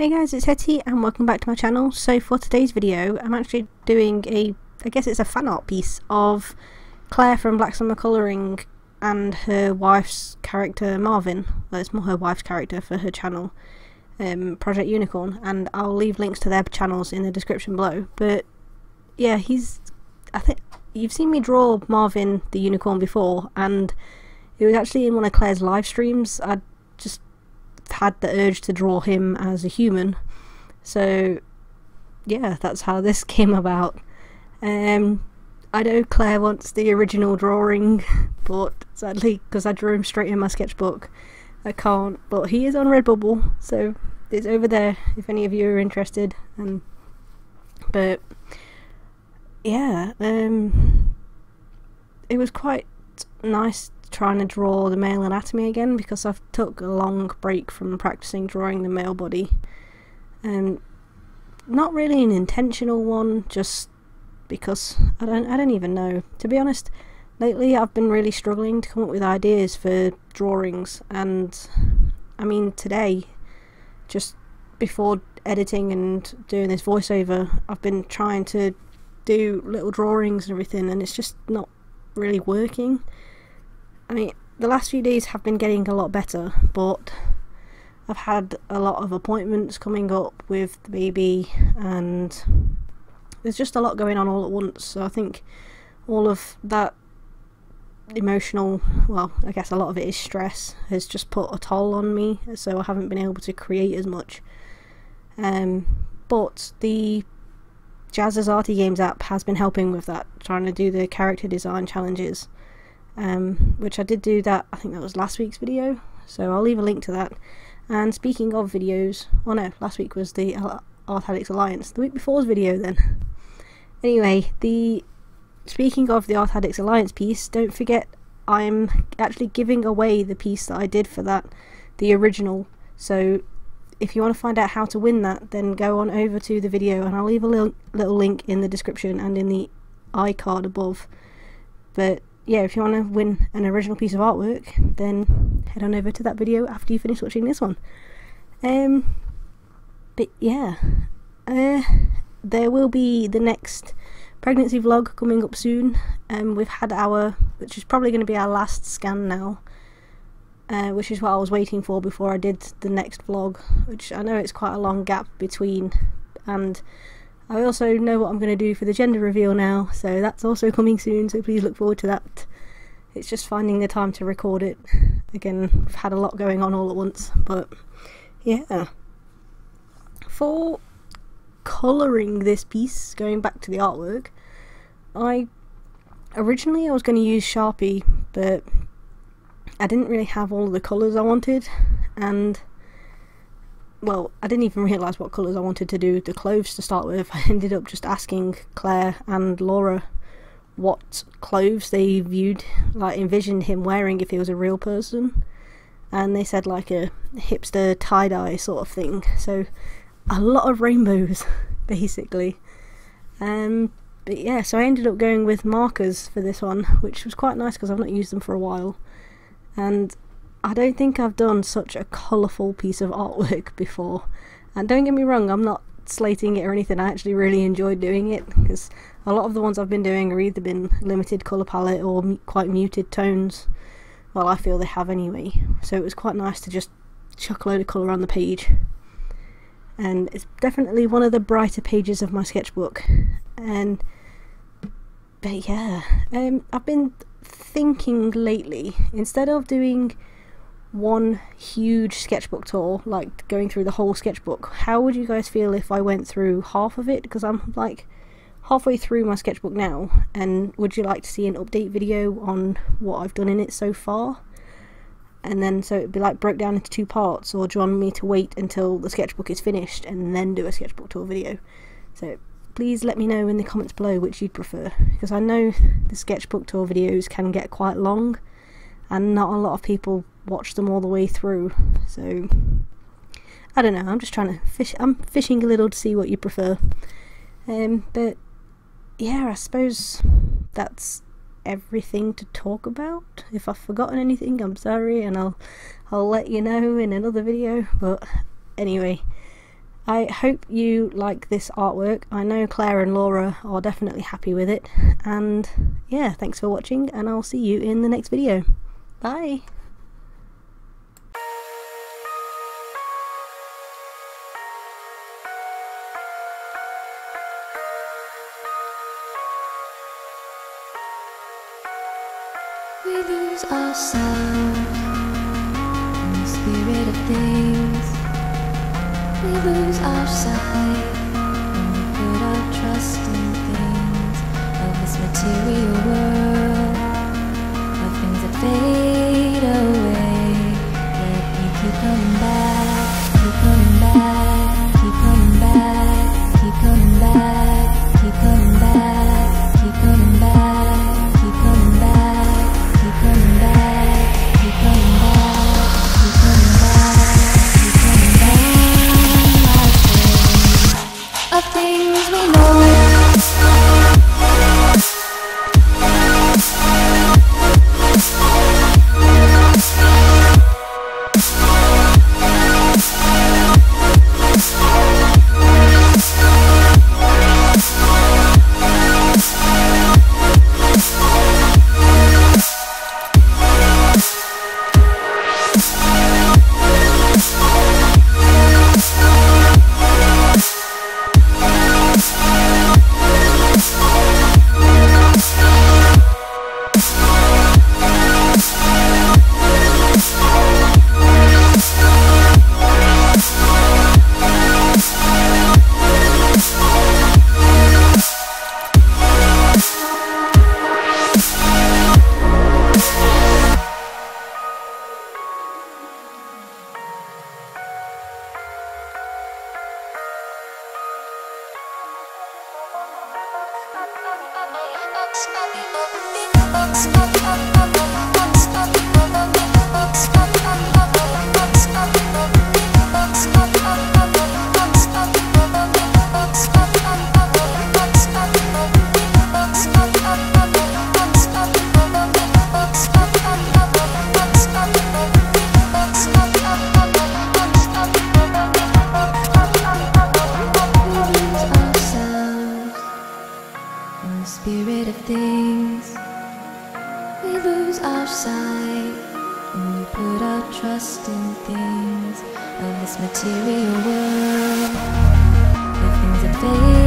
Hey guys, it's Hetty and welcome back to my channel. So for today's video I'm actually doing I guess it's a fan art piece of Claire from Black Summer colouring and her wife's character Marvin. Well, it's more her wife's character for her channel, Project Unicorn, and I'll leave links to their channels in the description below. But yeah, I think you've seen me draw Marvin the unicorn before, and it was actually in one of Claire's live streams. I just had the urge to draw him as a human, so yeah, that's how this came about. I know Claire wants the original drawing, but sadly, because I drew him straight in my sketchbook, I can't. But he is on Redbubble, so it's over there if any of you are interested. And but yeah, it was quite nice trying to draw the male anatomy again, because I've took a long break from practicing drawing the male body, and not really an intentional one, just because I don't even know, to be honest. Lately I've been really struggling to come up with ideas for drawings, and I mean today, just before editing and doing this voiceover, I've been trying to do little drawings and everything, and it's just not really working. I mean, the last few days have been getting a lot better, but I've had a lot of appointments coming up with the baby, and there's just a lot going on all at once. So I think all of that emotional, well, I guess a lot of it is stress, has just put a toll on me, so I haven't been able to create as much. But the Jazza's Art Games app has been helping with that, trying to do the character design challenges. Which I did do that, I think that was last week's video, so I'll leave a link to that. And speaking of videos, oh no, last week was the Art Addicts Alliance, the week before's video then. Anyway, speaking of the Art Addicts Alliance piece, don't forget I'm actually giving away the piece that I did for that, the original, so if you want to find out how to win that, then go on over to the video, and I'll leave a little link in the description and in the iCard above. But yeah, if you want to win an original piece of artwork, then head on over to that video after you finish watching this one. But yeah, there will be the next pregnancy vlog coming up soon. We've had which is probably going to be our last scan now, which is what I was waiting for before I did the next vlog, which I know it's quite a long gap between, and I also know what I'm going to do for the gender reveal now, so that's also coming soon, so please look forward to that. It's just finding the time to record it. Again, we've had a lot going on all at once, but yeah. For colouring this piece, going back to the artwork, Originally I was going to use Sharpie, but I didn't really have all the colours I wanted, and well, I didn't even realise what colours I wanted to do the cloves to start with. I ended up just asking Claire and Laura what cloves they envisioned him wearing if he was a real person, and they said like a hipster tie-dye sort of thing, so a lot of rainbows basically. But yeah, so I ended up going with markers for this one, which was quite nice because I've not used them for a while, and I don't think I've done such a colourful piece of artwork before. And don't get me wrong, I'm not slating it or anything, I actually really enjoyed doing it, because a lot of the ones I've been doing are either been limited colour palette or quite muted tones. Well, I feel they have anyway, so it was quite nice to just chuck a load of colour on the page. And it's definitely one of the brighter pages of my sketchbook. But yeah, I've been thinking lately, instead of doing one huge sketchbook tour, like going through the whole sketchbook, how would you guys feel if I went through half of it? Because I'm like halfway through my sketchbook now, and would you like to see an update video on what I've done in it so far? And then so it'd be like broke down into two parts, or do you want me to wait until the sketchbook is finished and then do a sketchbook tour video? So please let me know in the comments below which you'd prefer, because I know the sketchbook tour videos can get quite long and not a lot of people watch them all the way through, so I don't know, I'm just trying to I'm fishing a little to see what you prefer. But yeah, I suppose that's everything to talk about. If I've forgotten anything, I'm sorry, and I'll let you know in another video. But anyway, I hope you like this artwork. I know Claire and Laura are definitely happy with it, and yeah, thanks for watching, and I'll see you in the next video. Bye! We lose ourselves in the spirit of things. We lose our sight when we put our trust in things of this material world, of things that fade away. Yet you keep coming back, keep coming back, keep coming back, keep coming back, keep coming back, keep coming back. Things we know. Material world, the things that fade.